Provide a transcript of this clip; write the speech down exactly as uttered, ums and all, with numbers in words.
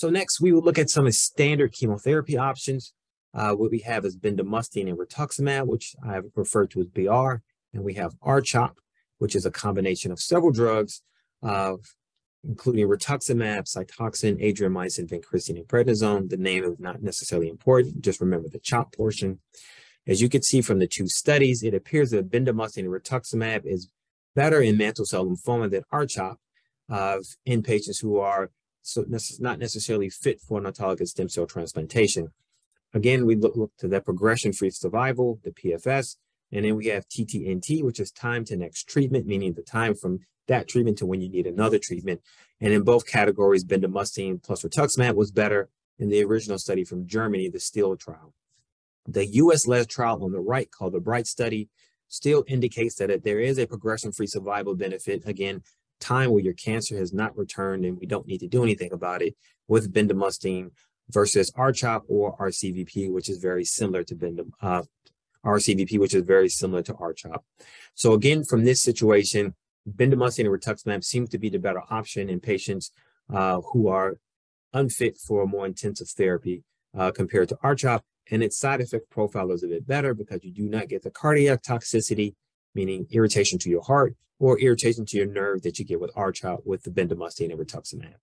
So next, we will look at some of standard chemotherapy options. Uh, what we have is bendamustine and rituximab, which I have referred to as B R, and we have R CHOP, which is a combination of several drugs, uh, including rituximab, cytoxin, adriamycin, vincristine, and prednisone. The name is not necessarily important, just remember the CHOP portion. As you can see from the two studies, it appears that bendamustine and rituximab is better in mantle cell lymphoma than R CHOP uh, in patients who are so not necessarily fit for an autologous stem cell transplantation. Again, we look, look to that progression-free survival, the P F S, and then we have T T N T, which is time to next treatment, meaning the time from that treatment to when you need another treatment. And in both categories, bendamustine plus rituximab was better in the original study from Germany, the STIL trial. The U S-led trial on the right, called the BRITE study, still indicates that there is a progression-free survival benefit. Again, time where your cancer has not returned and we don't need to do anything about it with bendamustine versus R CHOP or R C V P, which is very similar to bendam, uh, R C V P, which is very similar to R CHOP. So again, from this situation, bendamustine and rituximab seems to be the better option in patients uh, who are unfit for a more intensive therapy uh, compared to R CHOP. And its side effect profile is a bit better because you do not get the cardiac toxicity, meaning irritation to your heart or irritation to your nerve that you get with R CHOP with the bendamustine and rituximab.